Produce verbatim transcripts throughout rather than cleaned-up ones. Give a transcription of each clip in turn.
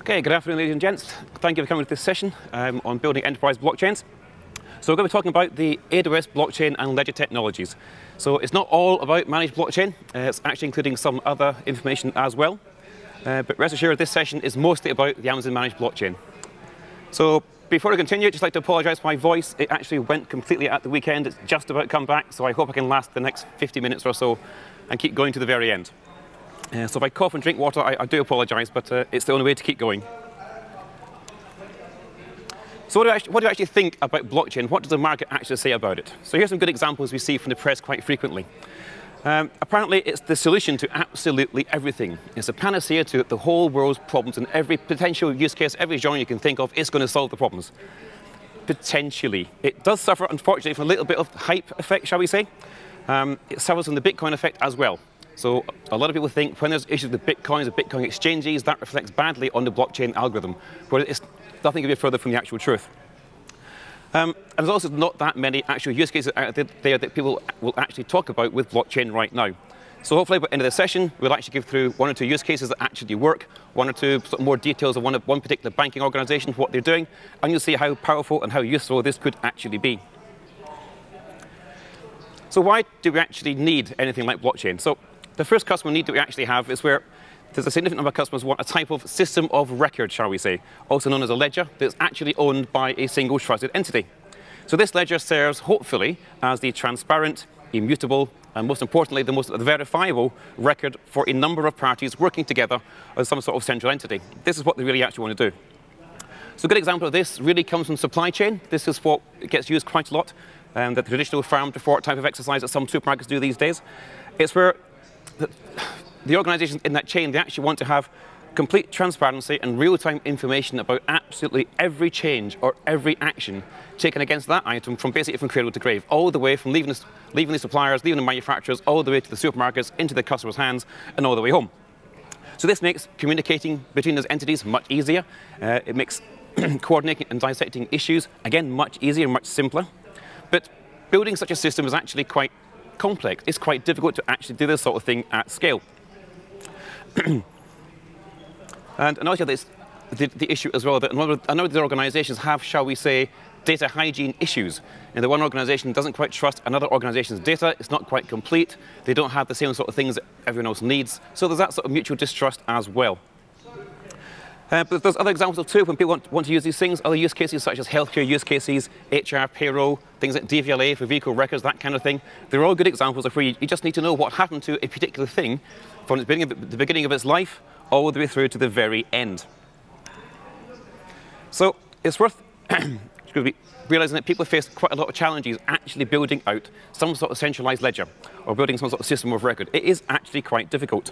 Okay, good afternoon, ladies and gents. Thank you for coming to this session um, on building enterprise blockchains. So we're going to be talking about the A W S blockchain and ledger technologies. So it's not all about managed blockchain. Uh, it's actually including some other information as well. Uh, but rest assured, this session is mostly about the Amazon Managed Blockchain. So before I continue, I'd just like to apologize for my voice. It actually went completely at the weekend. It's just about come back. So I hope I can last the next fifty minutes or so and keep going to the very end. Uh, so if I cough and drink water, I, I do apologise, but uh, it's the only way to keep going. So what do, I, what do I actually think about blockchain? What does the market actually say about it? So here's some good examples we see from the press quite frequently. Um, apparently, it's the solution to absolutely everything. It's a panacea to the whole world's problems, and every potential use case, every genre you can think of, is going to solve the problems. Potentially. It does suffer, unfortunately, from a little bit of hype effect, shall we say. Um, it suffers from the Bitcoin effect as well. So a lot of people think when there's issues with Bitcoins or Bitcoin exchanges, that reflects badly on the blockchain algorithm, where it's nothing could be further from the actual truth. Um, and there's also not that many actual use cases out there that people will actually talk about with blockchain right now. So hopefully by the end of the session, we'll actually give through one or two use cases that actually work, one or two sort of more details of one, of one particular banking organization, what they're doing, and you'll see how powerful and how useful this could actually be. So why do we actually need anything like blockchain? So the first customer need that we actually have is where there's a significant number of customers want a type of system of record, shall we say, also known as a ledger, that's actually owned by a single trusted entity. So this ledger serves, hopefully, as the transparent, immutable, and most importantly, the most verifiable record for a number of parties working together as some sort of central entity. This is what they really actually want to do. So a good example of this really comes from supply chain. This is what gets used quite a lot, um, the traditional farm to fork type of exercise that some supermarkets do these days. It's where the organizations in that chain, they actually want to have complete transparency and real-time information about absolutely every change or every action taken against that item from basically from cradle to grave, all the way from leaving the, leaving the suppliers, leaving the manufacturers, all the way to the supermarkets, into the customers' hands, and all the way home. So this makes communicating between those entities much easier. Uh, it makes coordinating and dissecting issues, again, much easier and much simpler. But building such a system is actually quite complex. It's quite difficult to actually do this sort of thing at scale. and another there's the, the issue as well that a number of these organizations have, shall we say, data hygiene issues. And the one organization doesn't quite trust another organization's data. It's not quite complete. They don't have the same sort of things that everyone else needs. So there's that sort of mutual distrust as well. Uh, but there's other examples too when people want, want to use these things, other use cases such as healthcare use cases, H R, payroll, things like D V L A for vehicle records, that kind of thing. They're all good examples of where you, you just need to know what happened to a particular thing from its beginning, the beginning of its life all the way through to the very end. So it's worth realizing that people face quite a lot of challenges actually building out some sort of centralized ledger or building some sort of system of record. It is actually quite difficult.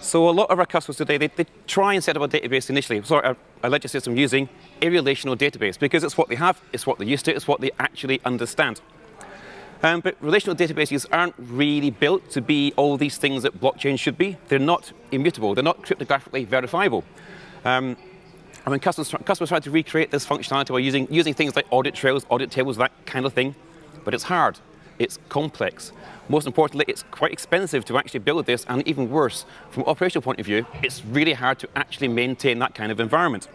So a lot of our customers today, they, they try and set up a database initially, sorry, a ledger system using a relational database, because it's what they have, it's what they're used to, it's what they actually understand. Um, but relational databases aren't really built to be all these things that blockchain should be. They're not immutable. They're not cryptographically verifiable. Um, and when customers, customers try to recreate this functionality by using, using things like audit trails, audit tables, that kind of thing, but it's hard. It's complex. Most importantly, it's quite expensive to actually build this, and even worse, from an operational point of view, it's really hard to actually maintain that kind of environment.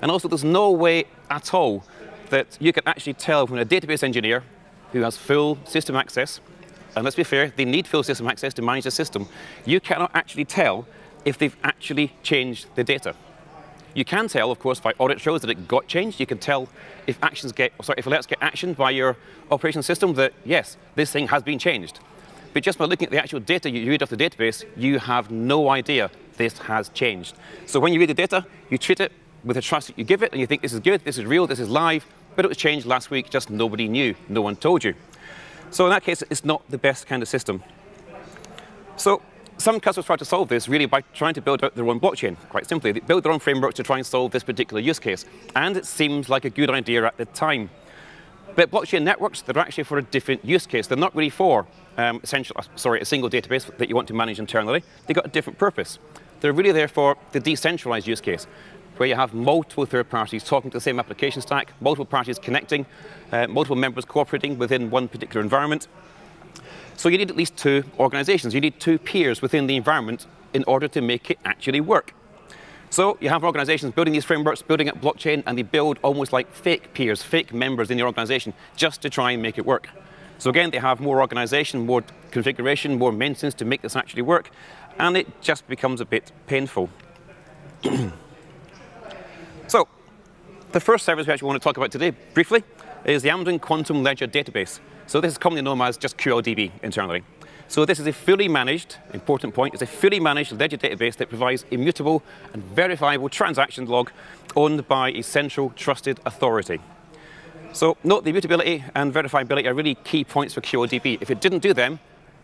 And also, there's no way at all that you can actually tell when a database engineer who has full system access, and let's be fair, they need full system access to manage the system, you cannot actually tell if they've actually changed the data. You can tell, of course, by audit trails that it got changed. You can tell if actions get, sorry, if alerts get actioned by your operation system that, yes, this thing has been changed. But just by looking at the actual data you read off the database, you have no idea this has changed. So when you read the data, you treat it with the trust that you give it, and you think this is good, this is real, this is live, but it was changed last week, just nobody knew, no one told you. So in that case, it's not the best kind of system. So some customers try to solve this really by trying to build out their own blockchain, quite simply. They build their own framework to try and solve this particular use case. And it seems like a good idea at the time. But blockchain networks, they're actually for a different use case. They're not really for um, essential, sorry, a single database that you want to manage internally. They've got a different purpose. They're really there for the decentralized use case, where you have multiple third parties talking to the same application stack, multiple parties connecting, uh, multiple members cooperating within one particular environment. So you need at least two organizations. You need two peers within the environment in order to make it actually work. So you have organizations building these frameworks, building up blockchain, and they build almost like fake peers, fake members in the organization just to try and make it work. So again, they have more organization, more configuration, more maintenance to make this actually work, and it just becomes a bit painful. So the first service we actually want to talk about today, briefly, is the Amazon Quantum Ledger Database. So this is commonly known as just Q L D B internally. So this is a fully managed, important point, it's a fully managed ledger database that provides immutable and verifiable transaction log owned by a central trusted authority. So note the immutability and verifiability are really key points for Q L D B. If it didn't do them,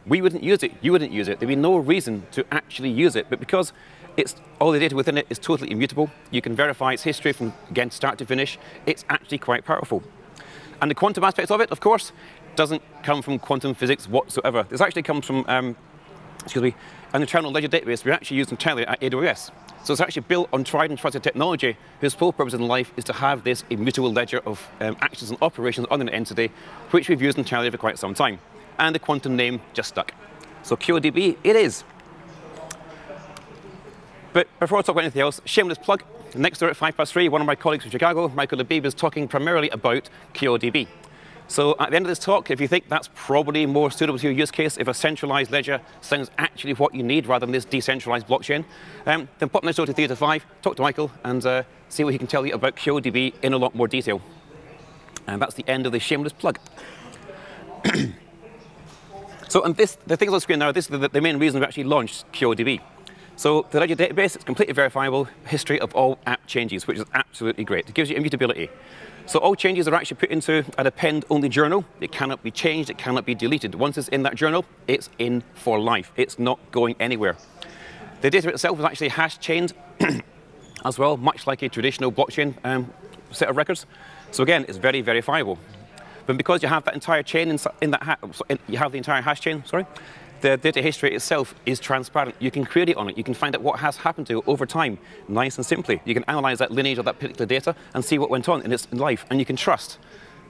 we wouldn't use it, you wouldn't use it. There'd be no reason to actually use it, but because it's, all the data within it is totally immutable, you can verify its history from, again, start to finish, it's actually quite powerful. And the quantum aspects of it, of course, doesn't come from quantum physics whatsoever. This actually comes from, um, excuse me, an internal ledger database we actually use entirely at A W S. So it's actually built on tried and trusted technology whose sole purpose in life is to have this immutable ledger of um, actions and operations on an entity, which we've used entirely for quite some time. And the quantum name just stuck. So Q L D B, it is. But before I talk about anything else, shameless plug, next door at five past three, one of my colleagues from Chicago, Michael Labib, is talking primarily about Q L D B. So at the end of this talk, if you think that's probably more suitable to your use case, if a centralized ledger sounds actually what you need rather than this decentralized blockchain, um, then pop next door to Theatre five, talk to Michael, and uh, see what he can tell you about Q L D B in a lot more detail. And that's the end of the shameless plug. So and this, the things on the screen now, this is the, the main reason we actually launched Q L D B. So the ledger database, it's completely verifiable history of all app changes, which is absolutely great. It gives you immutability. So all changes are actually put into an append-only journal. It cannot be changed, it cannot be deleted. Once it's in that journal, it's in for life. It's not going anywhere. The data itself is actually hash-chained as well, much like a traditional blockchain um, set of records. So again, it's very verifiable. But because you have that entire chain in, in that ha in, you have the entire hash chain, sorry, the data history itself is transparent. You can query on it. You can find out what has happened to it over time, nice and simply. You can analyze that lineage of that particular data and see what went on in its life. And you can trust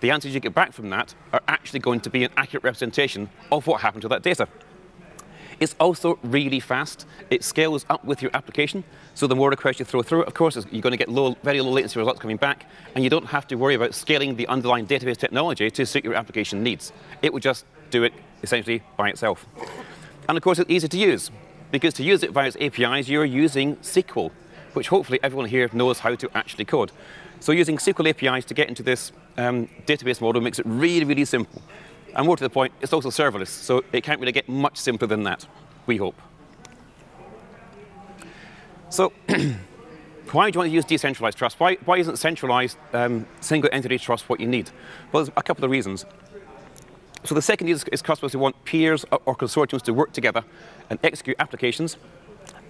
the answers you get back from that are actually going to be an accurate representation of what happened to that data. It's also really fast. It scales up with your application. So the more requests you throw through it, of course, you're going to get low, very low latency results coming back. And you don't have to worry about scaling the underlying database technology to suit your application needs. It will just do it essentially by itself. And of course, it's easy to use, because to use it via its A P Is, you're using S Q L, which hopefully everyone here knows how to actually code. So using S Q L A P Is to get into this um, database model makes it really, really simple. And more to the point, it's also serverless, so it can't really get much simpler than that, we hope. So why do you want to use decentralized trust? Why, why isn't centralized um, single entity trust what you need? Well, there's a couple of reasons. So the second is, is customers who want peers or consortiums to work together and execute applications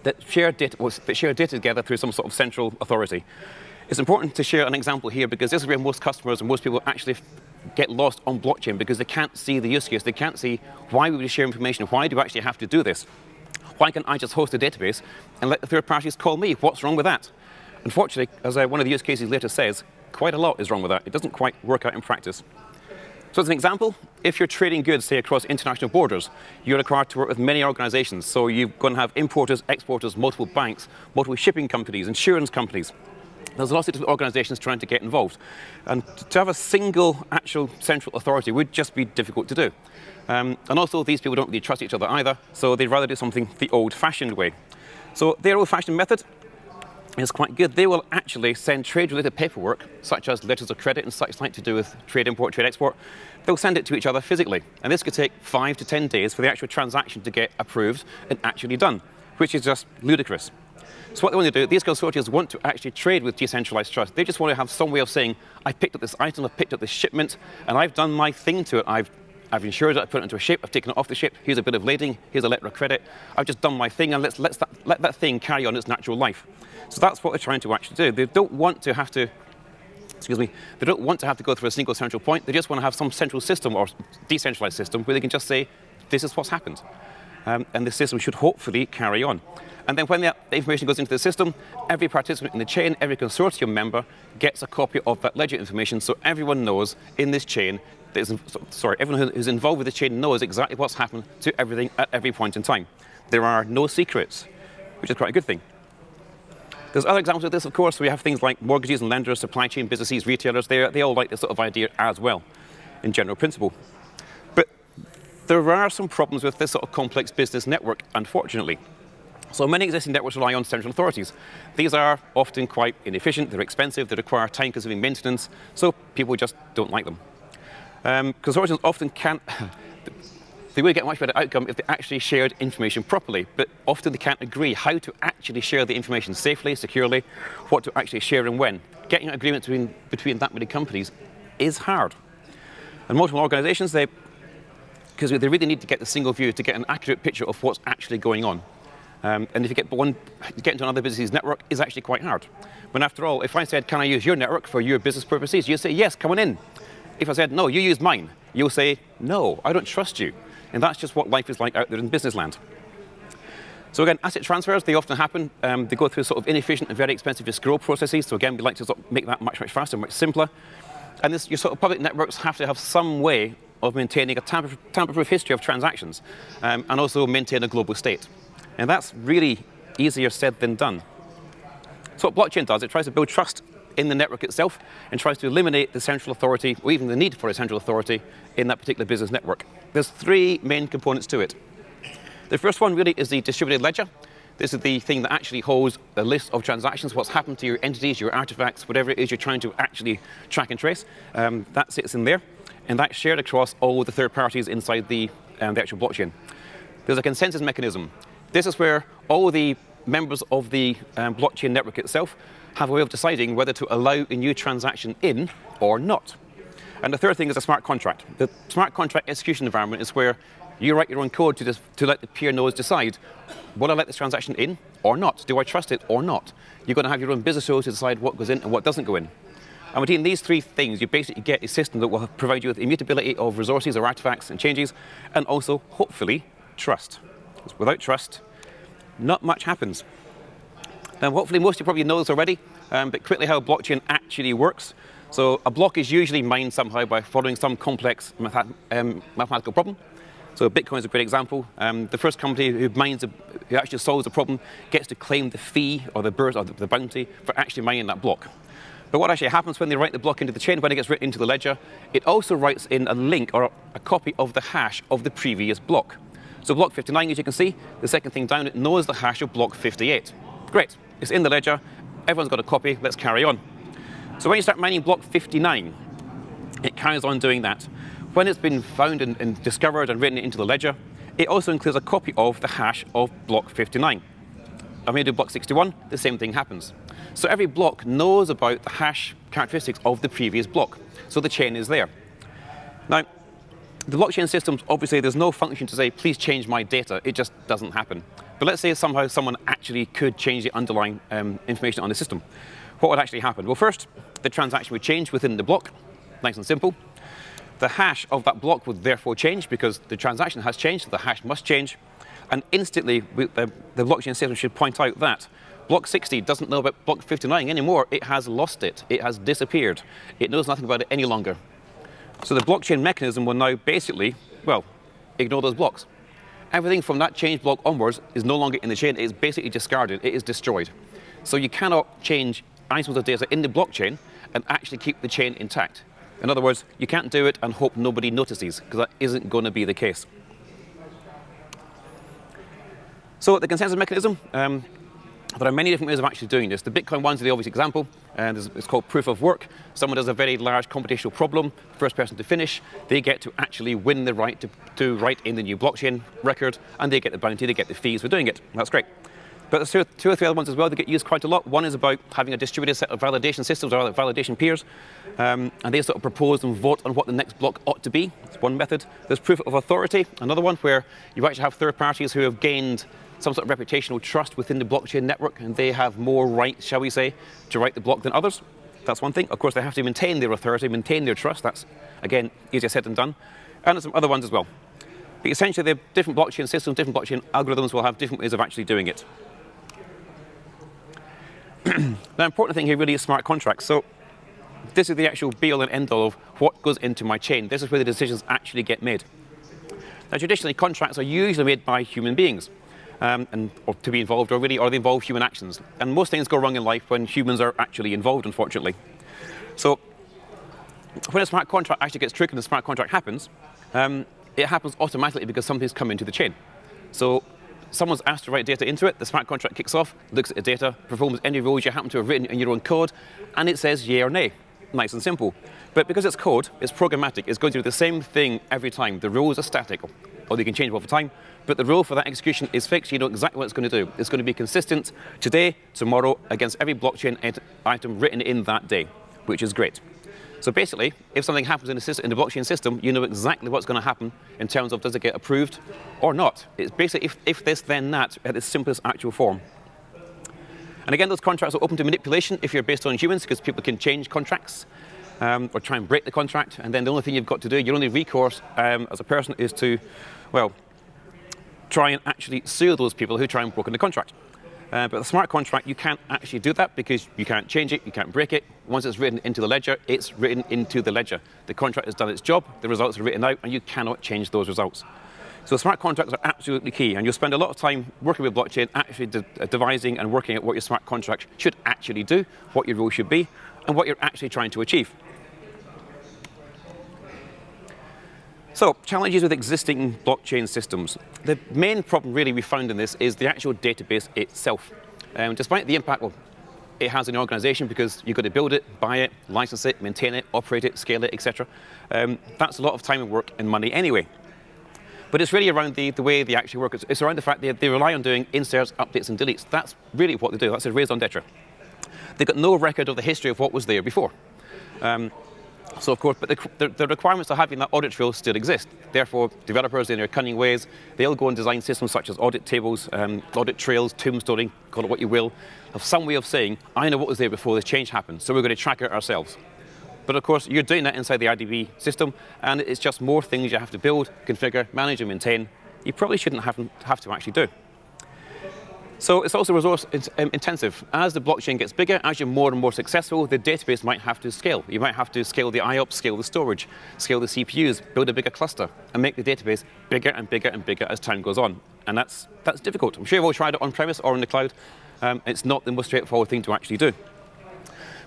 that share data, well, that share data together through some sort of central authority. It's important to share an example here, because this is where most customers and most people actually get lost on blockchain, because they can't see the use case. They can't see why we would share information. Why do we actually have to do this? Why can't I just host a database and let the third parties call me? What's wrong with that? Unfortunately, as one of the use cases later says, quite a lot is wrong with that. It doesn't quite work out in practice. So as an example, if you're trading goods, say, across international borders, you're required to work with many organizations. So you're going to have importers, exporters, multiple banks, multiple shipping companies, insurance companies. There's lots of different organizations trying to get involved. And to have a single actual central authority would just be difficult to do. Um, and also, these people don't really trust each other either, so they'd rather do something the old-fashioned way. So their old-fashioned method is quite good. They will actually send trade-related paperwork, such as letters of credit and such like to do with trade import, trade export. They'll send it to each other physically. And this could take five to ten days for the actual transaction to get approved and actually done, which is just ludicrous. So what they want to do, these consortia want to actually trade with decentralized trust. They just want to have some way of saying, I picked up this item, I picked up this shipment, and I've done my thing to it. I've, I've insured it, I've put it into a ship, I've taken it off the ship, here's a bit of lading, here's a letter of credit. I've just done my thing, and let's, let's that, let that thing carry on its natural life. So that's what they're trying to actually do. They don't want to have to, excuse me, they don't want to have to go through a single central point. They just want to have some central system or decentralized system where they can just say, this is what's happened. Um, and the system should hopefully carry on. And then when the information goes into the system, every participant in the chain, every consortium member gets a copy of that ledger information, so everyone knows in this chain, that is, sorry, everyone who's involved with the chain knows exactly what's happened to everything at every point in time. There are no secrets, which is quite a good thing. There's other examples of this, of course. We have things like mortgages and lenders, supply chain businesses, retailers. They, they all like this sort of idea as well, in general principle. But there are some problems with this sort of complex business network, unfortunately. So many existing networks rely on central authorities. These are often quite inefficient, they're expensive, they require time-consuming maintenance, so people just don't like them. Um, consortiums often can't, they would get a much better outcome if they actually shared information properly, but often they can't agree how to actually share the information safely, securely, what to actually share and when. Getting an agreement between, between that many companies is hard. And multiple organizations, they, because they really need to get the single view to get an accurate picture of what's actually going on. Um, and if you get one, get into another business's network is actually quite hard. But after all, if I said, can I use your network for your business purposes? You say, yes, come on in. If I said, no, you use mine, you'll say, no, I don't trust you. And that's just what life is like out there in business land. So again, asset transfers, they often happen. Um, they go through sort of inefficient and very expensive escrow processes. So again, we'd like to sort of make that much, much faster, much simpler. And this, your sort of public networks have to have some way of maintaining a tamper-proof history of transactions um, and also maintain a global state. And that's really easier said than done. So what blockchain does, it tries to build trust in the network itself and tries to eliminate the central authority, or even the need for a central authority in that particular business network. There's three main components to it. The first one really is the distributed ledger. This is the thing that actually holds a list of transactions, what's happened to your entities, your artifacts, whatever it is you're trying to actually track and trace. Um, that sits in there, and that's shared across all the third parties inside the, um, the actual blockchain. There's a consensus mechanism. This is where all the members of the um, blockchain network itself have a way of deciding whether to allow a new transaction in or not. And the third thing is a smart contract. The smart contract execution environment is where you write your own code to, to let the peer nodes decide, will I let this transaction in or not? Do I trust it or not? You're going to have your own business rules to decide what goes in and what doesn't go in. And between these three things, you basically get a system that will provide you with immutability of resources or artifacts and changes, and also, hopefully, trust. Without trust, not much happens. Now, hopefully most of you probably know this already, um, but quickly how blockchain actually works. So a block is usually mined somehow by following some complex math um, mathematical problem. So Bitcoin is a great example. Um, the first company who mines, a, who actually solves a problem gets to claim the fee or the burst or the, the bounty for actually mining that block. But what actually happens when they write the block into the chain, when it gets written into the ledger, it also writes in a link or a copy of the hash of the previous block. So block fifty-nine, as you can see, the second thing down, it knows the hash of block fifty-eight. Great, it's in the ledger, everyone's got a copy, let's carry on. So when you start mining block fifty-nine, it carries on doing that. When it's been found and, and discovered and written into the ledger, it also includes a copy of the hash of block fifty-nine. I'm going to do block sixty-one, the same thing happens. So every block knows about the hash characteristics of the previous block, so the chain is there. Now, the blockchain systems, obviously, there's no function to say, please change my data. It just doesn't happen. But let's say somehow someone actually could change the underlying um, information on the system. What would actually happen? Well, first, the transaction would change within the block, nice and simple. The hash of that block would therefore change because the transaction has changed, so the hash must change. And instantly, we, uh, the blockchain system should point out that block sixty doesn't know about block fifty-nine anymore. It has lost it. It has disappeared. It knows nothing about it any longer. So the blockchain mechanism will now basically, well, ignore those blocks. Everything from that change block onwards is no longer in the chain. It is basically discarded. It is destroyed. So you cannot change items of data in the blockchain and actually keep the chain intact. In other words, you can't do it and hope nobody notices, because that isn't going to be the case. So the consensus mechanism, um, there are many different ways of actually doing this. The Bitcoin one's the obvious example, and it's called proof of work. Someone does a very large computational problem, first person to finish, they get to actually win the right to, to write in the new blockchain record, and they get the bounty, they get the fees for doing it. That's great. But there's two, two or three other ones as well that get used quite a lot. One is about having a distributed set of validation systems, or other validation peers, um, and they sort of propose and vote on what the next block ought to be. That's one method. There's proof of authority, another one where you actually have third parties who have gained some sort of reputational trust within the blockchain network, and they have more rights, shall we say, to write the block than others. That's one thing. Of course, they have to maintain their authority, maintain their trust. That's, again, easier said than done. And there's some other ones as well. But essentially, the different blockchain systems, different blockchain algorithms will have different ways of actually doing it. The important thing here really is smart contracts. So this is the actual be-all and end-all of what goes into my chain. This is where the decisions actually get made. Now, traditionally, contracts are usually made by human beings. um, and or to be involved, or really, or they involve human actions. And most things go wrong in life when humans are actually involved, unfortunately. So when a smart contract actually gets triggered and a smart contract happens, um, it happens automatically because something's come into the chain. So someone's asked to write data into it, the smart contract kicks off, looks at the data, performs any rules you happen to have written in your own code, and it says yay or nay. Nice and simple. But because it's code, it's programmatic, it's going to do the same thing every time. The rules are static, or they can change over time, but the rule for that execution is fixed. You know exactly what it's going to do. It's going to be consistent today, tomorrow, against every blockchain item written in that day, which is great. So basically, if something happens in the, system, in the blockchain system, you know exactly what's going to happen in terms of does it get approved or not. It's basically if, if this, then that, at its simplest actual form. And again, those contracts are open to manipulation if you're based on humans, because people can change contracts um, or try and break the contract. And then the only thing you've got to do, your only recourse um, as a person is to, well, try and actually sue those people who try and broken the contract. Uh, but the smart contract, you can't actually do that because you can't change it, you can't break it. Once it's written into the ledger, it's written into the ledger. The contract has done its job, the results are written out, and you cannot change those results. So smart contracts are absolutely key, and you'll spend a lot of time working with blockchain actually de devising and working at what your smart contract should actually do, what your role should be, and what you're actually trying to achieve. So, challenges with existing blockchain systems. The main problem really we found in this is the actual database itself. Um, despite the impact well, it has on the organization, because you've got to build it, buy it, license it, maintain it, operate it, scale it, et cetera. Um, that's a lot of time and work and money anyway. But it's really around the, the way they actually work. It's, it's around the fact that they rely on doing inserts, updates, and deletes. That's really what they do. That's a raison d'etre. They've got no record of the history of what was there before. Um, So of course, but the, the requirements of having that audit trail still exist. Therefore, developers in their cunning ways, they'll go and design systems such as audit tables, um, audit trails, tombstoning, call it what you will, of some way of saying, I know what was there before this change happened, so we're going to track it ourselves. But of course, you're doing that inside the I D B system, and it's just more things you have to build, configure, manage and maintain. You probably shouldn't have, have to actually do. So it's also resource intensive. As the blockchain gets bigger, as you're more and more successful, the database might have to scale. You might have to scale the I O P S, scale the storage, scale the C P Us, build a bigger cluster, and make the database bigger and bigger and bigger as time goes on. And that's, that's difficult. I'm sure you've all tried it on-premise or in the cloud. Um, it's not the most straightforward thing to actually do.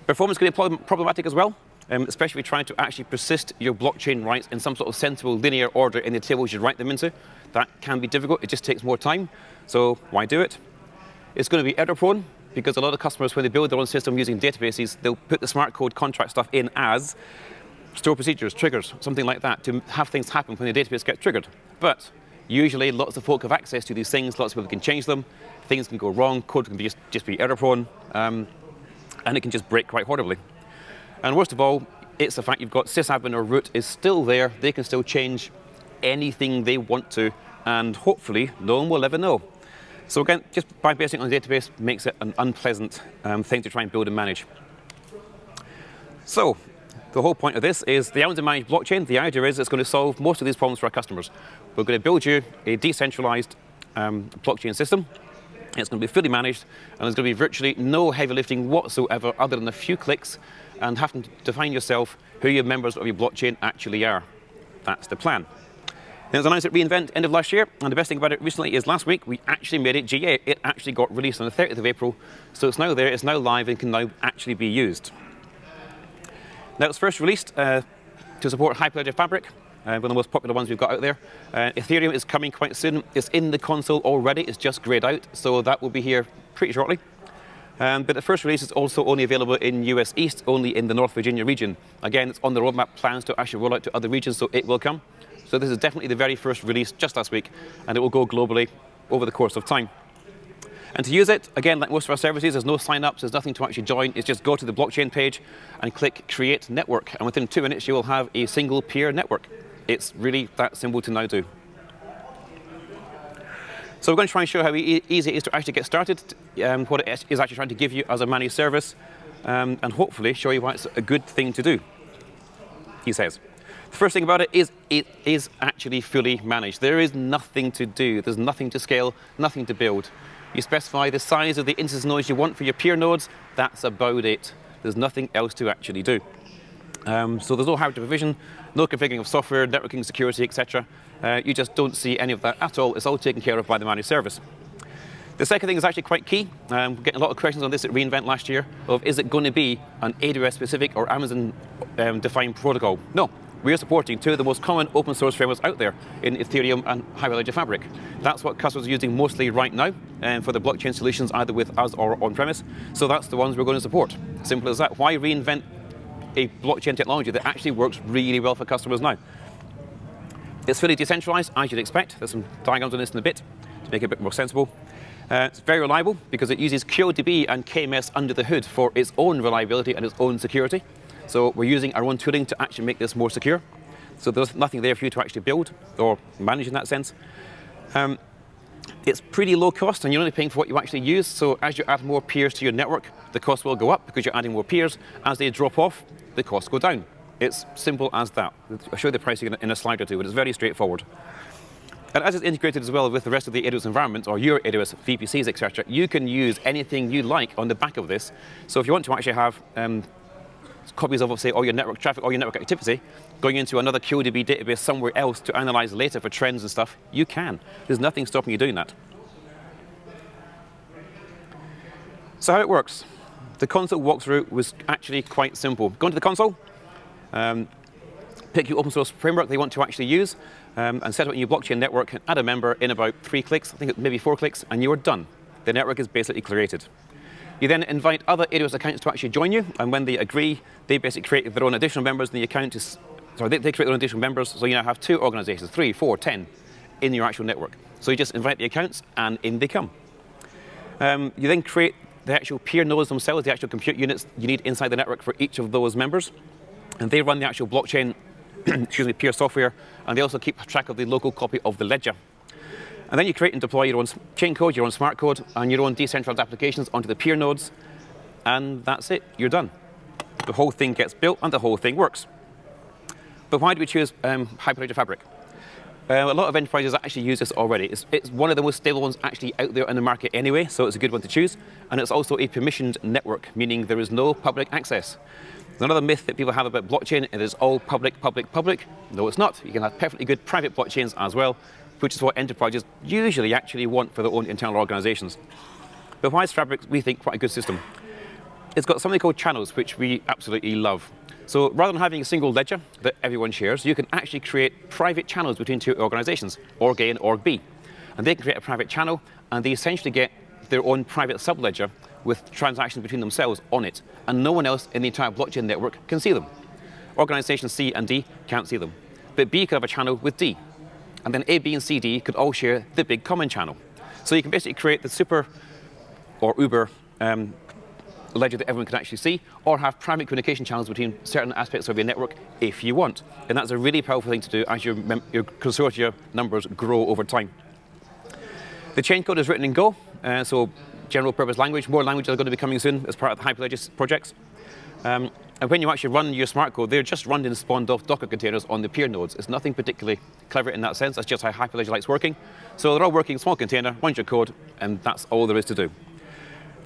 Performance can be problematic as well, um, especially if you're trying to actually persist your blockchain rights in some sort of sensible linear order in the tables you write them into. That can be difficult. It just takes more time. So why do it? It's going to be error prone, because a lot of customers, when they build their own system using databases, they'll put the smart code contract stuff in as store procedures, triggers, something like that, to have things happen when the database gets triggered. But usually lots of folk have access to these things, lots of people can change them, things can go wrong, code can be just, just be error prone, um, and it can just break quite horribly. And worst of all, it's the fact you've got sysadmin or root is still there, they can still change anything they want to, and hopefully no one will ever know. So again, just by basing it on the database makes it an unpleasant um, thing to try and build and manage. So the whole point of this is the Amazon Managed Blockchain. The idea is it's going to solve most of these problems for our customers. We're going to build you a decentralized um, blockchain system. It's going to be fully managed, and there's going to be virtually no heavy lifting whatsoever other than a few clicks and having to define yourself who your members of your blockchain actually are. That's the plan. It was announced at re:Invent end of last year, and the best thing about it recently is last week we actually made it G A. It actually got released on the thirtieth of April, so it's now there, it's now live, and can now actually be used. Now, it was first released uh, to support Hyperledger Fabric, uh, one of the most popular ones we've got out there. Uh, Ethereum is coming quite soon. It's in the console already, it's just grayed out, so that will be here pretty shortly. Um, but the first release is also only available in U S East, only in the North Virginia region. Again, it's on the roadmap, plans to actually roll out to other regions, so it will come. So this is definitely the very first release just last week, and it will go globally over the course of time. And to use it, again, like most of our services, there's no sign-ups, there's nothing to actually join. It's just go to the blockchain page and click Create Network, and within two minutes you will have a single peer network. It's really that simple to now do. So we're going to try and show how e easy it is to actually get started, um, what it is actually trying to give you as a managed service, um, and hopefully show you why it's a good thing to do, he says. The first thing about it is it is actually fully managed. There is nothing to do. There's nothing to scale, nothing to build. You specify the size of the instance nodes you want for your peer nodes. That's about it. There's nothing else to actually do. Um, so there's no hard provision, no configuring of software, networking, security, et cetera. Uh, you just don't see any of that at all. It's all taken care of by the managed service. The second thing is actually quite key. I'm um, getting a lot of questions on this at re:Invent last year of, is it going to be an A W S-specific or Amazon-defined um, protocol? No. We are supporting two of the most common open source frameworks out there in Ethereum and Hyperledger Fabric. That's what customers are using mostly right now um, for the blockchain solutions, either with us or on-premise. So that's the ones we're going to support. Simple as that. Why re:Invent a blockchain technology that actually works really well for customers now? It's fully decentralized, as you'd expect. There's some diagrams on this in a bit to make it a bit more sensible. Uh, it's very reliable because it uses Q O D B and K M S under the hood for its own reliability and its own security. So we're using our own tooling to actually make this more secure. So there's nothing there for you to actually build or manage in that sense. Um, it's pretty low cost and you're only paying for what you actually use. So as you add more peers to your network, the cost will go up because you're adding more peers. As they drop off, the costs go down. It's simple as that. I'll show you the pricing in a slide or two, but it's very straightforward. And as it's integrated as well with the rest of the A W S environment, or your A W S V P Cs, et cetera, you can use anything you like on the back of this. So if you want to actually have um, copies of, say, all your network traffic, all your network activity, going into another Q O D B database somewhere else to analyze later for trends and stuff, you can. There's nothing stopping you doing that. So how it works. The console walkthrough was actually quite simple. Go into the console. Um, pick your open source framework they want to actually use, um, and set up a new blockchain network and add a member in about three clicks, I think maybe four clicks, and you are done. The network is basically created. You then invite other A W S accounts to actually join you, and when they agree, they basically create their own additional members, and the account is, sorry, they, they create their own additional members, so you now have two organizations, three, four, ten, in your actual network. So you just invite the accounts, and in they come. Um, you then create the actual peer nodes themselves, the actual compute units you need inside the network for each of those members. And they run the actual blockchain, excuse me, peer software, and they also keep track of the local copy of the ledger. And then you create and deploy your own chain code, your own smart code, and your own decentralized applications onto the peer nodes, and that's it, you're done. The whole thing gets built, and the whole thing works. But why do we choose um, Hyperledger Fabric? Uh, a lot of enterprises actually use this already. It's, it's one of the most stable ones actually out there in the market anyway, so it's a good one to choose. And it's also a permissioned network, meaning there is no public access. Another myth that people have about blockchain, it is all public, public, public. No, it's not. You can have perfectly good private blockchains as well, which is what enterprises usually actually want for their own internal organizations. But why is Fabric, we think, quite a good system? It's got something called channels, which we absolutely love. So rather than having a single ledger that everyone shares, you can actually create private channels between two organizations, org A and org B. And they can create a private channel, and they essentially get their own private subledger with transactions between themselves on it, and no one else in the entire blockchain network can see them. Organizations C and D can't see them, but B could have a channel with D, and then A, B, and C, D could all share the big common channel. So you can basically create the super or Uber um, ledger that everyone can actually see, or have private communication channels between certain aspects of your network if you want. And that's a really powerful thing to do as your, your consortia numbers grow over time. The chain code is written in Go, uh, so general purpose language. More languages are going to be coming soon as part of the Hyperledger projects. Um, and when you actually run your smart code, they're just run and spawned off Docker containers on the peer nodes. It's nothing particularly clever in that sense. That's just how Hyperledger likes working. So they're all working small container, runs your code, and that's all there is to do.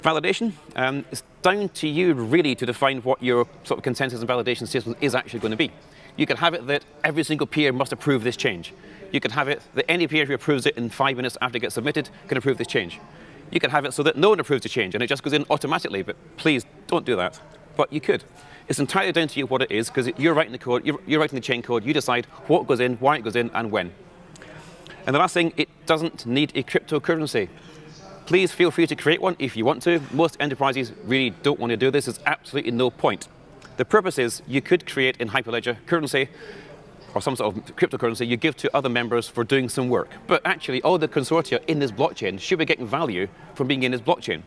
Validation, um, it's down to you really to define what your sort of consensus and validation system is actually going to be. You can have it that every single peer must approve this change. You can have it that any peer who approves it in five minutes after it gets submitted can approve this change. You can have it so that no one approves the change and it just goes in automatically, but please don't do that. But you could. It's entirely down to you what it is, because you're writing the code, you're, you're writing the chain code, you decide what goes in, why it goes in, and when. And the last thing, it doesn't need a cryptocurrency. Please feel free to create one if you want to. Most enterprises really don't want to do this. There's absolutely no point. The purpose is you could create in Hyperledger currency or some sort of cryptocurrency you give to other members for doing some work. But actually, all the consortia in this blockchain should be getting value from being in this blockchain,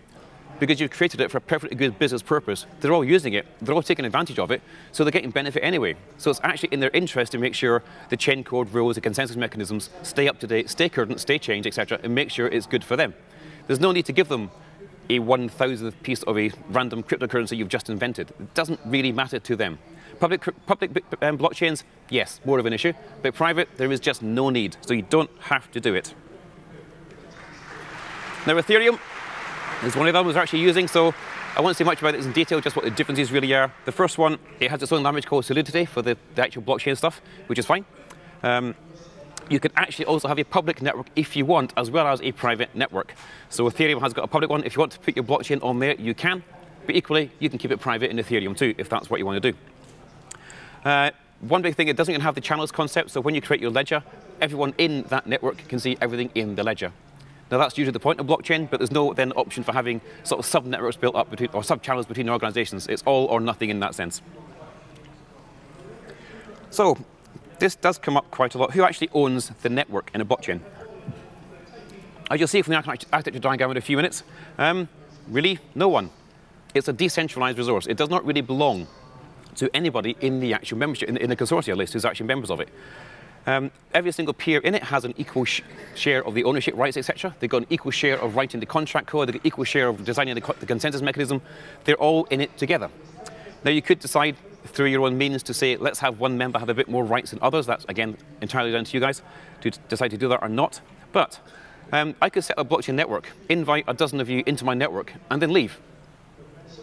because you've created it for a perfectly good business purpose. They're all using it, they're all taking advantage of it, so they're getting benefit anyway. So it's actually in their interest to make sure the chain code rules, the consensus mechanisms stay up to date, stay current, stay changed, et cetera, and make sure it's good for them. There's no need to give them a one thousandth piece of a random cryptocurrency you've just invented. It doesn't really matter to them. Public, public um, blockchains, yes, more of an issue, but private, there is just no need, so you don't have to do it. Now, Ethereum is one of them we're actually using, so I won't say much about this in detail, just what the differences really are. The first one, it has its own language called Solidity for the, the actual blockchain stuff, which is fine. Um, you can actually also have a public network if you want, as well as a private network. So Ethereum has got a public one. If you want to put your blockchain on there, you can. But equally, you can keep it private in Ethereum too, if that's what you want to do. Uh, one big thing, it doesn't even have the channels concept. So when you create your ledger, everyone in that network can see everything in the ledger. Now, that's usually the point of blockchain, but there's no then option for having sort of sub-networks built up between, or sub-channels between organizations. It's all or nothing in that sense. So this does come up quite a lot. Who actually owns the network in a blockchain? As you'll see from the architecture diagram in a few minutes, um, really, no one. It's a decentralized resource. It does not really belong to anybody in the actual membership, in the, in the consortia list who's actually members of it. Um, every single peer in it has an equal sh share of the ownership rights, et cetera. They've got an equal share of writing the contract code. They've got an equal share of designing the, co the consensus mechanism. They're all in it together. Now, you could decide through your own means to say, let's have one member have a bit more rights than others. That's, again, entirely down to you guys to decide to do that or not. But um, I could set up a blockchain network, invite a dozen of you into my network, and then leave.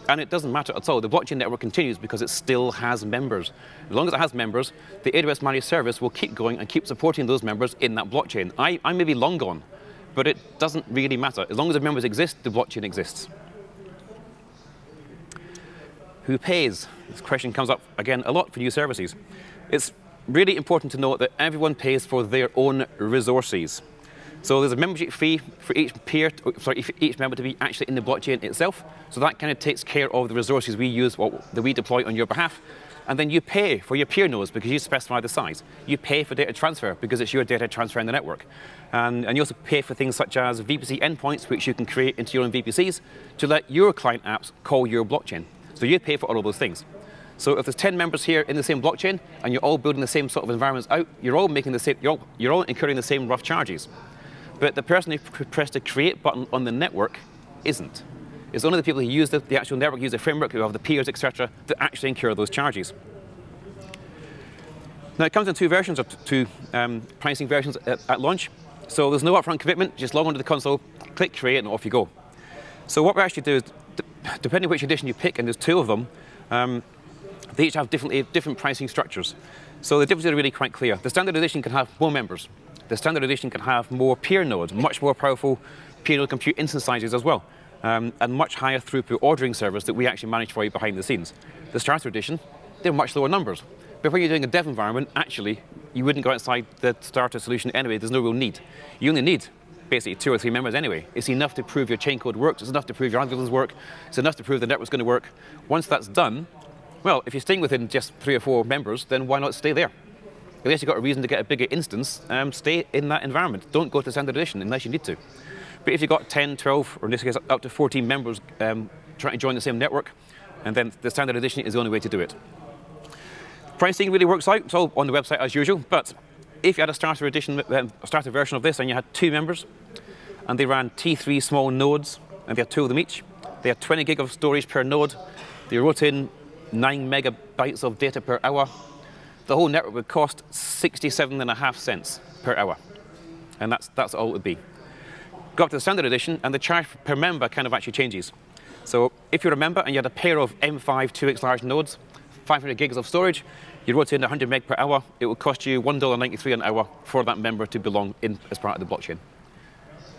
And it doesn't matter at all. The blockchain network continues because it still has members. As long as it has members, the A W S Managed Service will keep going and keep supporting those members in that blockchain. I, I may be long gone, but it doesn't really matter. As long as the members exist, the blockchain exists. Who pays? This question comes up, again, a lot for new services. It's really important to note that everyone pays for their own resources. So there's a membership fee for each peer, sorry, for each member to be actually in the blockchain itself. So that kind of takes care of the resources we use, well, that we deploy on your behalf. And then you pay for your peer nodes because you specify the size. You pay for data transfer because it's your data transfer in the network. And, and you also pay for things such as V P C endpoints, which you can create into your own V P Cs to let your client apps call your blockchain. So you pay for all of those things. So if there's ten members here in the same blockchain and you're all building the same sort of environments out, you're all making the same, you're all, you're all incurring the same rough charges. But the person who pressed the create button on the network isn't. It's only the people who use the, the actual network, use the framework, who have the peers, et cetera, that actually incur those charges. Now, it comes in two versions, or two um, pricing versions at, at launch. So there's no upfront commitment. Just log onto the console, click create, and off you go. So what we actually do is, depending on which edition you pick, and there's two of them, um, they each have different, different pricing structures. So the differences are really quite clear. The standard edition can have more members. The standard edition can have more peer nodes, much more powerful peer node compute instance sizes as well, um, and much higher throughput ordering service that we actually manage for you behind the scenes. The starter edition, they're much lower numbers. But when you're doing a dev environment, actually, you wouldn't go outside the starter solution anyway. There's no real need. You only need basically two or three members anyway. It's enough to prove your chain code works. It's enough to prove your algorithms work. It's enough to prove the network's going to work. Once that's done, well, if you're staying within just three or four members, then why not stay there? Unless you've got a reason to get a bigger instance, um, stay in that environment. Don't go to standard edition unless you need to. But if you've got ten, twelve, or in this case up to fourteen members um, trying to join the same network, and then the standard edition is the only way to do it. Pricing really works out. It's all on the website as usual. But if you had a starter edition, um, starter version of this, and you had two members, and they ran T three small nodes, and they had two of them each, they had twenty gig of storage per node, they wrote in nine megabytes of data per hour, the whole network would cost sixty-seven and a half cents per hour. And that's, that's all it would be. Go up to the standard edition, and the charge per member kind of actually changes. So if you're a member and you had a pair of M five two X large nodes, five hundred gigs of storage, you wrote in one hundred meg per hour, it would cost you one dollar ninety-three an hour for that member to belong in as part of the blockchain.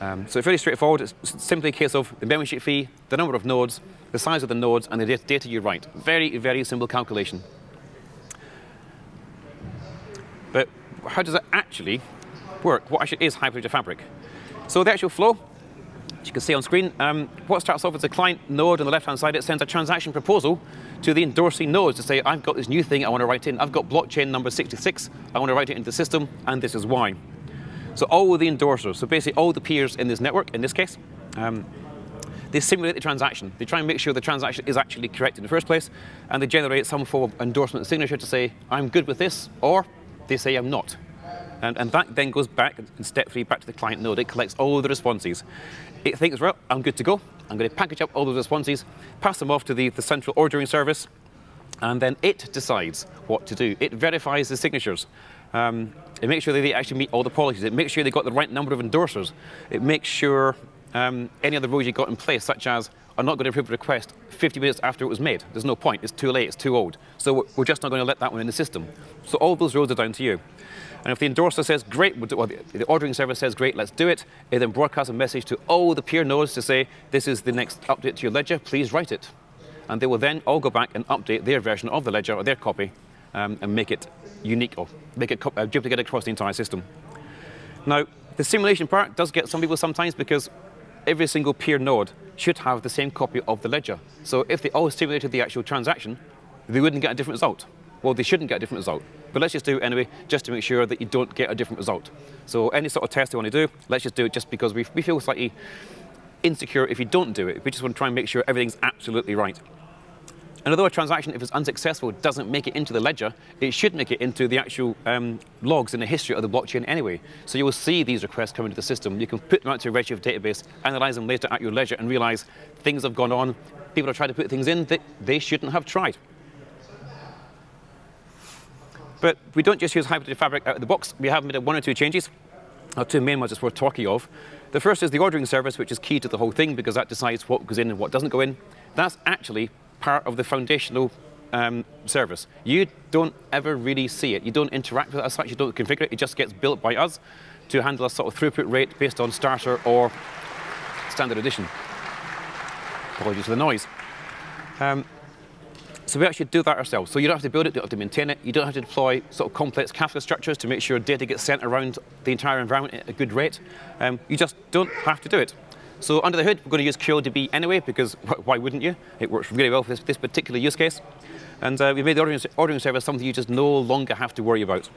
Um, so it's really straightforward. It's simply a case of the membership fee, the number of nodes, the size of the nodes, and the data you write. Very, very simple calculation. But how does it actually work? What actually is Hyperledger Fabric? So the actual flow, as you can see on screen, um, what starts off as a client node on the left-hand side, it sends a transaction proposal to the endorsing nodes to say, I've got this new thing I want to write in. I've got blockchain number sixty-six. I want to write it into the system, and this is why. So all of the endorsers, so basically all the peers in this network, in this case, um, they simulate the transaction. They try and make sure the transaction is actually correct in the first place, and they generate some form of endorsement signature to say, I'm good with this, or they say I'm not. And, and that then goes back in step three, back to the client node. It collects all the responses. It thinks, well, I'm good to go. I'm going to package up all those responses, pass them off to the, the central ordering service, and then it decides what to do. It verifies the signatures. Um, it makes sure that they actually meet all the policies. It makes sure they've got the right number of endorsers. It makes sure um, any other rules you've got in place, such as are not going to approve a request fifty minutes after it was made. There's no point. It's too late. It's too old. So we're just not going to let that one in the system. So all those roads are down to you. And if the endorser says, great, or the ordering service says, great, let's do it, it then broadcasts a message to all the peer nodes to say, this is the next update to your ledger. Please write it. And they will then all go back and update their version of the ledger or their copy um, and make it unique or make it uh, duplicate across the entire system. Now, the simulation part does get some people sometimes because every single peer node should have the same copy of the ledger. So if they all simulated the actual transaction, they wouldn't get a different result. Well, they shouldn't get a different result. But let's just do it anyway, just to make sure that you don't get a different result. So any sort of test you want to do, let's just do it just because we, we feel slightly insecure if you don't do it. We just want to try and make sure everything's absolutely right. And although a transaction, if it's unsuccessful, doesn't make it into the ledger, it should make it into the actual um, logs in the history of the blockchain anyway. So you will see these requests come into the system. You can put them out to your Redshift database, analyze them later at your leisure, and realize things have gone on. People have tried to put things in that they shouldn't have tried. But we don't just use Hyperledger Fabric out of the box. We have made one or two changes, or two main ones that's worth talking of. The first is the ordering service, which is key to the whole thing, because that decides what goes in and what doesn't go in. That's actually part of the foundational um, service. You don't ever really see it. You don't interact with it as such. You don't configure it. It just gets built by us to handle a sort of throughput rate based on starter or standard edition. Apologies for the noise. Um, so we actually do that ourselves. So you don't have to build it. You don't have to maintain it. You don't have to deploy sort of complex Kafka structures to make sure data gets sent around the entire environment at a good rate. Um, you just don't have to do it. So under the hood, we're going to use Q L D B anyway, because why wouldn't you? It works really well for this, this particular use case. And uh, we made the ordering, ordering service something you just no longer have to worry about.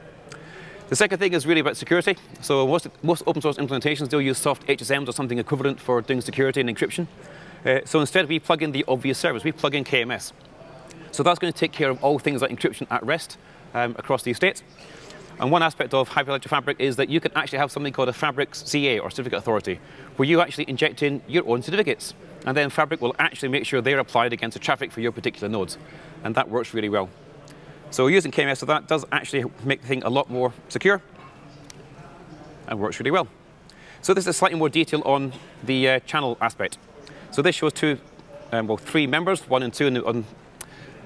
The second thing is really about security. So most, most open source implementations, they'll use soft H S Ms or something equivalent for doing security and encryption. Uh, so instead, we plug in the obvious service. We plug in K M S. So that's going to take care of all things like encryption at rest um, across the estate. And one aspect of Hyperledger Fabric is that you can actually have something called a Fabric C A, or Certificate Authority, where you actually inject in your own certificates. And then Fabric will actually make sure they're applied against the traffic for your particular nodes. And that works really well. So using K M S for that does actually make the thing a lot more secure and works really well. So this is slightly more detail on the uh, channel aspect. So this shows two, um, well, three members, one and two, and on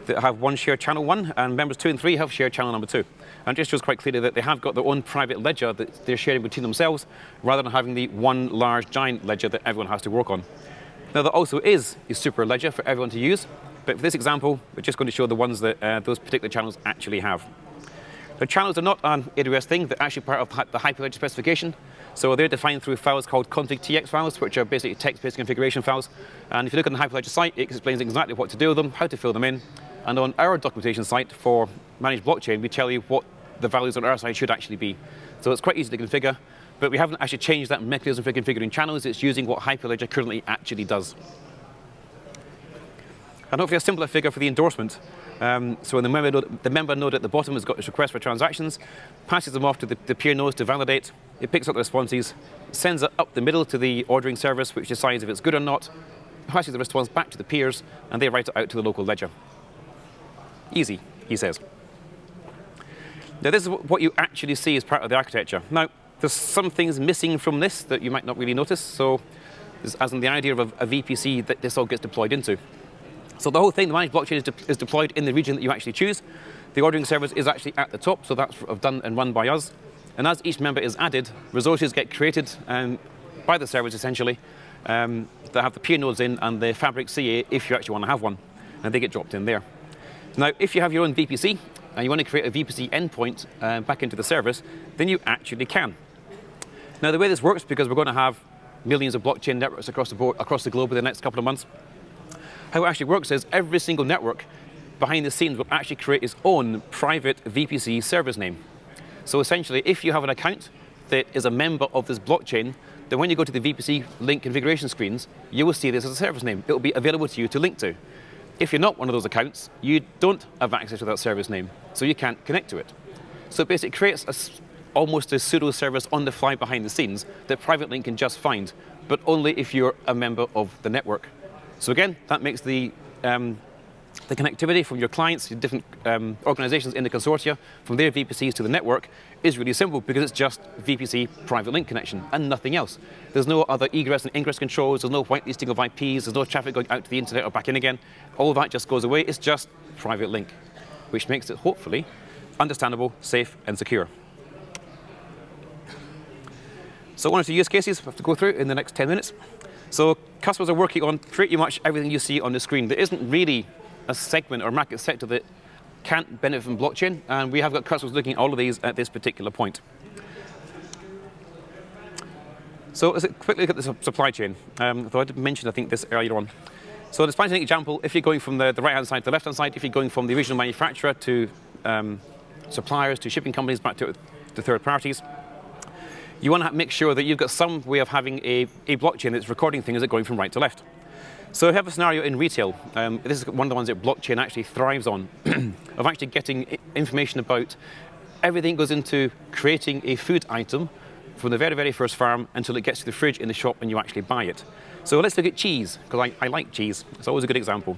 that have one shared channel one, and members two and three have shared channel number two. And it just shows quite clearly that they have got their own private ledger that they're sharing between themselves, rather than having the one large giant ledger that everyone has to work on. Now there also is a super ledger for everyone to use, but for this example, we're just going to show the ones that uh, those particular channels actually have. The channels are not an A W S thing, they're actually part of the Hyperledger specification. So they're defined through files called config T X files, which are basically text-based configuration files. And if you look on the Hyperledger site, it explains exactly what to do with them, how to fill them in. And on our documentation site for Managed Blockchain, we tell you what the values on our side should actually be. So it's quite easy to configure, but we haven't actually changed that mechanism for configuring channels. It's using what Hyperledger currently actually does. And hopefully a simpler figure for the endorsement. Um, so when the member, node, the member node at the bottom has got its request for transactions, passes them off to the, the peer nodes to validate. It picks up the responses, sends it up the middle to the ordering service, which decides if it's good or not, passes the response back to the peers, and they write it out to the local ledger. Easy, he says. Now, this is what you actually see as part of the architecture. Now, there's some things missing from this that you might not really notice. So, as in the idea of a, a V P C that this all gets deployed into. So the whole thing, the managed blockchain is, de is deployed in the region that you actually choose. The ordering service is actually at the top, so that's done and run by us. And as each member is added, resources get created um, by the service, essentially, um, that have the peer nodes in and the Fabric C A, if you actually want to have one. And they get dropped in there. Now, if you have your own V P C, and you want to create a V P C endpoint uh, back into the service, then you actually can. Now, the way this works, because we're going to have millions of blockchain networks across the, board, across the globe in the next couple of months, how it actually works is every single network behind the scenes will actually create its own private V P C service name. So essentially, if you have an account that is a member of this blockchain, then when you go to the V P C link configuration screens, you will see this as a service name. It will be available to you to link to. If you're not one of those accounts, you don't have access to that service name, so you can't connect to it. So it basically creates a, almost a pseudo service on the fly behind the scenes that PrivateLink can just find, but only if you're a member of the network. So again, that makes the, um, the connectivity from your clients, your different um, organizations in the consortia, from their V P Cs to the network is really simple because it's just V P C private link connection and nothing else. There's no other egress and ingress controls, there's no whitelisting of I Ps, there's no traffic going out to the internet or back in again. All that just goes away. It's just private link, which makes it hopefully understandable, safe, and secure. So one or two use cases we have to go through in the next ten minutes. So customers are working on pretty much everything you see on the screen. There isn't really a segment or market sector that can't benefit from blockchain, and we have got customers looking at all of these at this particular point. So let's quickly look at the su supply chain, um, though I did mention, I think, this earlier on. So the supply chain example, if you're going from the, the right-hand side to the left-hand side, if you're going from the original manufacturer to um, suppliers to shipping companies back to, to third parties, you want to make sure that you've got some way of having a, a blockchain that's recording things that are going from right to left. So we have a scenario in retail. Um, this is one of the ones that blockchain actually thrives on, of actually getting information about everything that goes into creating a food item from the very, very first farm until it gets to the fridge in the shop and you actually buy it. So let's look at cheese, because I, I like cheese. It's always a good example.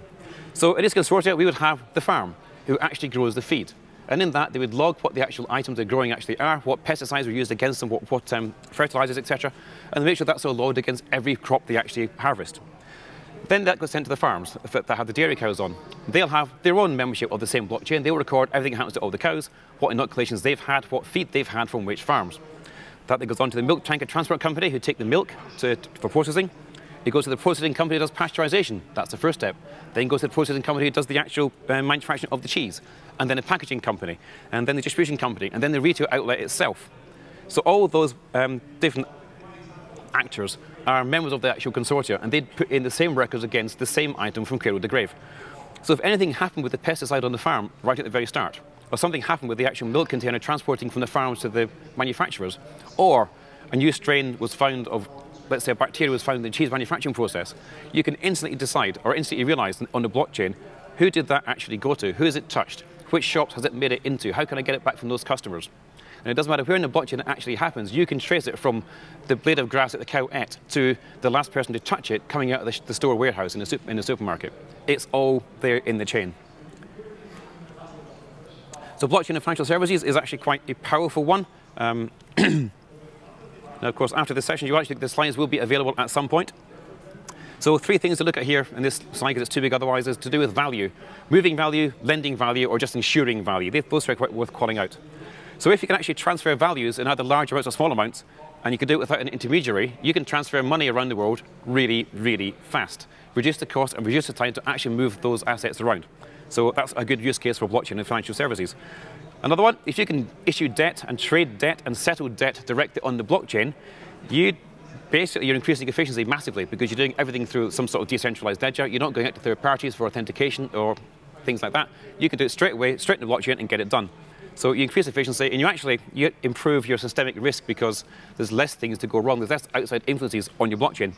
So in this consortia, we would have the farm who actually grows the feed. And in that, they would log what the actual items they're growing actually are, what pesticides were used against them, what, what um, fertilizers, et cetera, and they make sure that's all logged against every crop they actually harvest. Then that goes sent to the farms that have the dairy cows on. They'll have their own membership of the same blockchain. They'll record everything that happens to all the cows, what inoculations they've had, what feed they've had from which farms. That then goes on to the milk tanker transport company who take the milk to, for processing. It goes to the processing company who does pasteurization. That's the first step. Then goes to the processing company who does the actual uh, manufacturing of the cheese, and then a packaging company, and then the distribution company, and then the retail outlet itself. So all of those um, different actors are members of the actual consortia, and they'd put in the same records against the same item from cradle to grave. So if anything happened with the pesticide on the farm right at the very start, or something happened with the actual milk container transporting from the farms to the manufacturers, or a new strain was found of, let's say, a bacteria was found in the cheese manufacturing process, you can instantly decide or instantly realize on the blockchain who did that actually go to, who has it touched, which shops has it made it into, how can I get it back from those customers? And it doesn't matter where in the blockchain it actually happens, you can trace it from the blade of grass that the cow ate to the last person to touch it coming out of the store warehouse in the, in the supermarket. It's all there in the chain. So blockchain and financial services is actually quite a powerful one. Um, Now, of course, after this session, you actually, the slides will be available at some point. So three things to look at here in this slide, because it's too big otherwise, is to do with value. Moving value, lending value, or just ensuring value. They both are quite worth calling out. So if you can actually transfer values in either large amounts or small amounts, and you can do it without an intermediary, you can transfer money around the world really, really fast. Reduce the cost and reduce the time to actually move those assets around. So that's a good use case for blockchain and financial services. Another one, if you can issue debt and trade debt and settle debt directly on the blockchain, you basically you're increasing efficiency massively because you're doing everything through some sort of decentralized ledger. You're not going out to third parties for authentication or things like that. You can do it straight away, straight in the blockchain and get it done. So you increase efficiency and you actually you improve your systemic risk because there's less things to go wrong. There's less outside influences on your blockchain.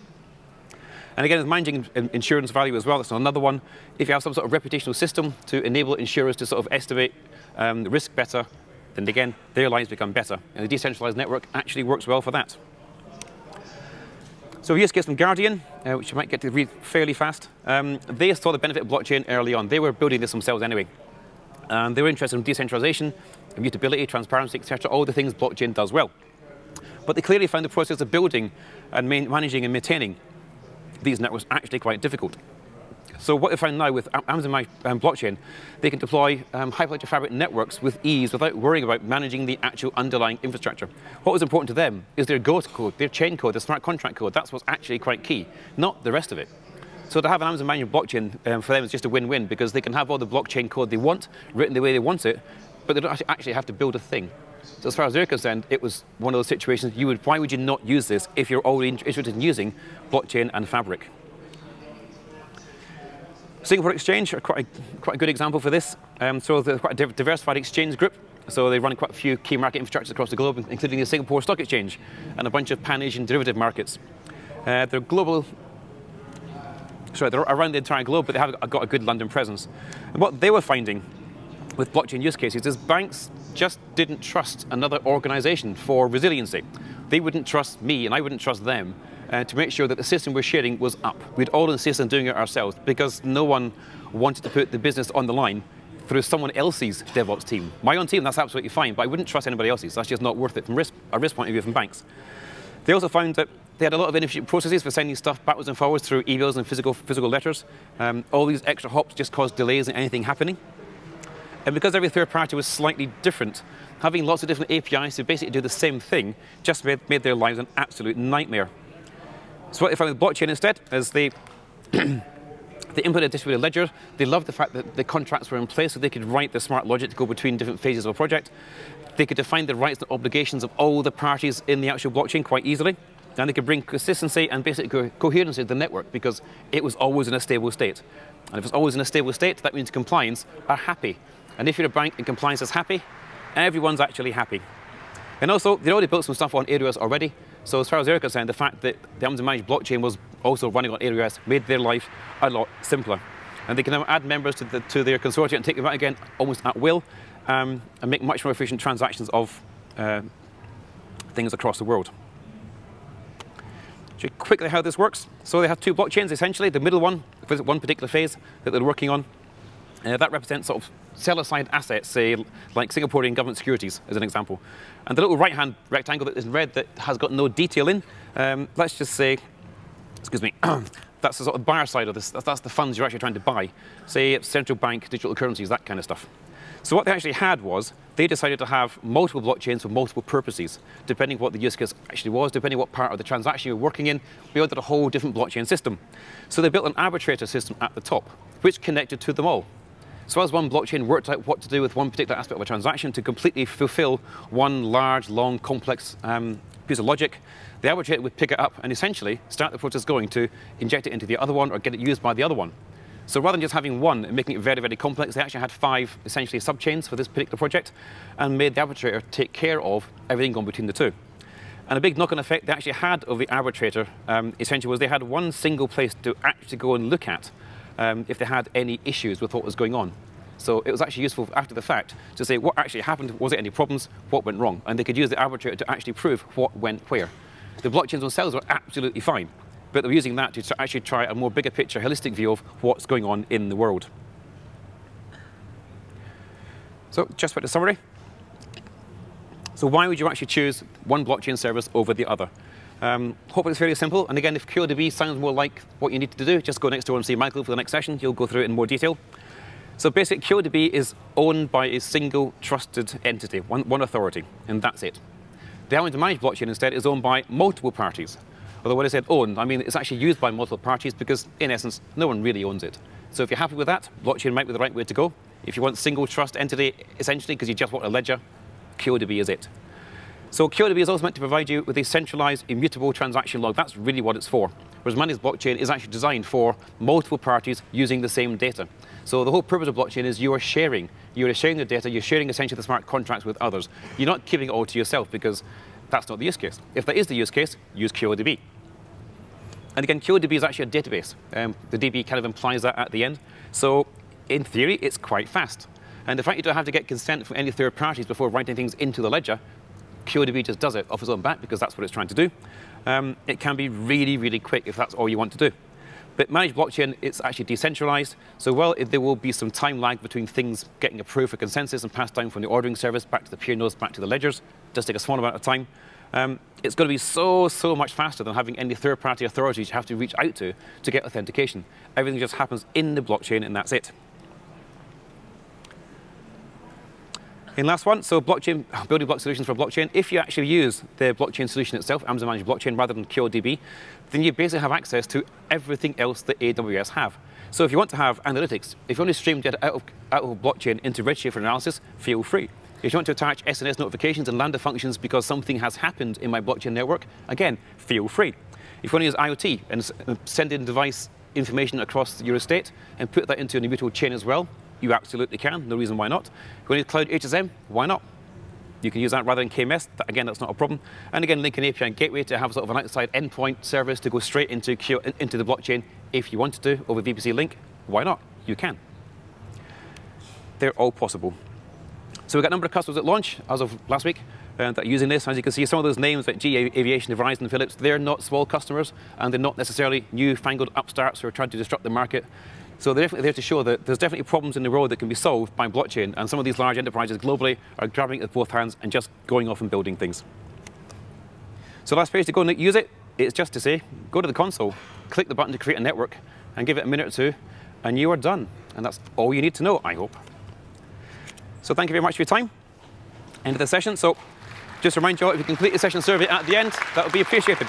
And again, managing insurance value as well, that's another one. If you have some sort of reputational system to enable insurers to sort of estimate um, the risk better, then again, their lives become better. And the decentralized network actually works well for that. So we just get some Guardian, uh, which you might get to read fairly fast. Um, they saw the benefit of blockchain early on. They were building this themselves anyway. And they were interested in decentralization, immutability, transparency, et cetera, all the things blockchain does well. But they clearly found the process of building and managing and maintaining these networks actually quite difficult. So what they found now with Amazon um, blockchain, they can deploy um, Hyperledger Fabric networks with ease without worrying about managing the actual underlying infrastructure. What was important to them is their Go code, their chain code, their smart contract code. That's what's actually quite key, not the rest of it. So to have an Amazon Managed Blockchain um, for them is just a win-win because they can have all the blockchain code they want, written the way they want it, but they don't actually have to build a thing. So as far as they're concerned, it was one of those situations, you would, why would you not use this if you're already interested in using blockchain and Fabric? Singapore Exchange are quite a, quite a good example for this. Um, so they're quite a diversified exchange group. So they run quite a few key market infrastructures across the globe, including the Singapore Stock Exchange and a bunch of Pan-Asian derivative markets. Uh, they're global. Sorry, they're around the entire globe, but they have got a good London presence. And what they were finding with blockchain use cases is banks just didn't trust another organization for resiliency. They wouldn't trust me, and I wouldn't trust them uh, to make sure that the system we're sharing was up. We'd all insist on doing it ourselves because no one wanted to put the business on the line through someone else's DevOps team. My own team, that's absolutely fine, but I wouldn't trust anybody else's. That's just not worth it from risk, a risk point of view from banks. They also found that they had a lot of inefficient processes for sending stuff backwards and forwards through emails and physical, physical letters. Um, all these extra hops just caused delays in anything happening. And because every third party was slightly different, having lots of different A P Is to basically do the same thing just made, made their lives an absolute nightmare. So what they found with blockchain instead is they they implemented a distributed ledger. They loved the fact that the contracts were in place so they could write the smart logic to go between different phases of a project. They could define the rights and obligations of all the parties in the actual blockchain quite easily. And they could bring consistency and basic co coherency to the network because it was always in a stable state. And if it's always in a stable state, that means compliance are happy. And if you're a bank and compliance is happy, everyone's actually happy. And also, they already built some stuff on A W S already. So as far as they're concerned, the fact that the Amazon Managed Blockchain was also running on A W S made their life a lot simpler. And they can now add members to, the, to their consortium and take them out again almost at will um, and make much more efficient transactions of uh, things across the world. So quickly how this works. So they have two blockchains essentially. The middle one, for one particular phase that they're working on, uh, that represents sort of seller-side assets, say, like Singaporean government securities, as an example. And the little right-hand rectangle that is in red that has got no detail in, um, let's just say, excuse me, that's the sort of buyer side of this. That's the funds you're actually trying to buy. Say, central bank, digital currencies, that kind of stuff. So what they actually had was, they decided to have multiple blockchains for multiple purposes, depending what the use case actually was, depending what part of the transaction you were working in. We ordered a whole different blockchain system. So they built an arbitrator system at the top, which connected to them all. So as one blockchain worked out what to do with one particular aspect of a transaction to completely fulfill one large, long, complex um, piece of logic, the arbitrator would pick it up and essentially start the process going to inject it into the other one or get it used by the other one. So rather than just having one and making it very, very complex, they actually had five, essentially, subchains for this particular project and made the arbitrator take care of everything going between the two. And a big knock-on effect they actually had of the arbitrator, um, essentially, was they had one single place to actually go and look at Um, if they had any issues with what was going on. So it was actually useful after the fact to say what actually happened, was there any problems, what went wrong? And they could use the arbitrator to actually prove what went where. The blockchains themselves were absolutely fine, but they were using that to actually try a more bigger picture, holistic view of what's going on in the world. So just about the summary. So why would you actually choose one blockchain service over the other? Um, hopefully it's fairly simple, and again, if Q O D B sounds more like what you need to do, just go next door and see Michael for the next session. He'll go through it in more detail. So basically, Q O D B is owned by a single trusted entity, one, one authority, and that's it. The Amazon Managed Blockchain instead is owned by multiple parties. Although when I said owned, I mean it's actually used by multiple parties because, in essence, no one really owns it. So if you're happy with that, blockchain might be the right way to go. If you want single trust entity, essentially, because you just want a ledger, Q O D B is it. So Q O D B is also meant to provide you with a centralized, immutable transaction log. That's really what it's for. Whereas Managed Blockchain is actually designed for multiple parties using the same data. So the whole purpose of blockchain is you are sharing. You are sharing the data. You're sharing essentially the smart contracts with others. You're not keeping it all to yourself because that's not the use case. If that is the use case, use Q O D B. And again, Q O D B is actually a database. Um, the D B kind of implies that at the end. So in theory, it's quite fast. And the fact you don't have to get consent from any third parties before writing things into the ledger, Q O D B just does it off its own bat because that's what it's trying to do. Um, it can be really, really quick if that's all you want to do. But Managed Blockchain, it's actually decentralized. So while it, there will be some time lag between things getting approved for consensus and passed down from the ordering service back to the peer nodes, back to the ledgers, it does take a small amount of time. Um, it's going to be so, so much faster than having any third-party authorities you have to reach out to to get authentication. Everything just happens in the blockchain, and that's it. And last one, so blockchain, building block solutions for blockchain. If you actually use the blockchain solution itself, Amazon Managed Blockchain, rather than Q O D B, then you basically have access to everything else that A W S have. So if you want to have analytics, if you want to stream data out of, out of blockchain into Redshift for analysis, feel free. If you want to attach S N S notifications and Lambda functions because something has happened in my blockchain network, again, feel free. If you want to use IoT and send in device information across your estate and put that into an immutable chain as well, you absolutely can, no reason why not. If you need Cloud H S M, why not? You can use that rather than K M S, that, again, that's not a problem. And again, link an A P I Gateway to have sort of an outside endpoint service to go straight into, Q, into the blockchain if you wanted to, over V P C link, why not? You can. They're all possible. So we've got a number of customers at launch, as of last week, uh, that are using this. As you can see, some of those names like G E Aviation, Verizon, Philips, they're not small customers, and they're not necessarily newfangled upstarts who are trying to disrupt the market. So they have to show that there's definitely problems in the road that can be solved by blockchain, and some of these large enterprises globally are grabbing it with both hands and just going off and building things. So last page to go and use it, it's just to say, go to the console, click the button to create a network, and give it a minute or two, and you are done. And that's all you need to know, I hope. So thank you very much for your time. End of the session. So just remind you all, if you complete the session survey at the end, that would be appreciated.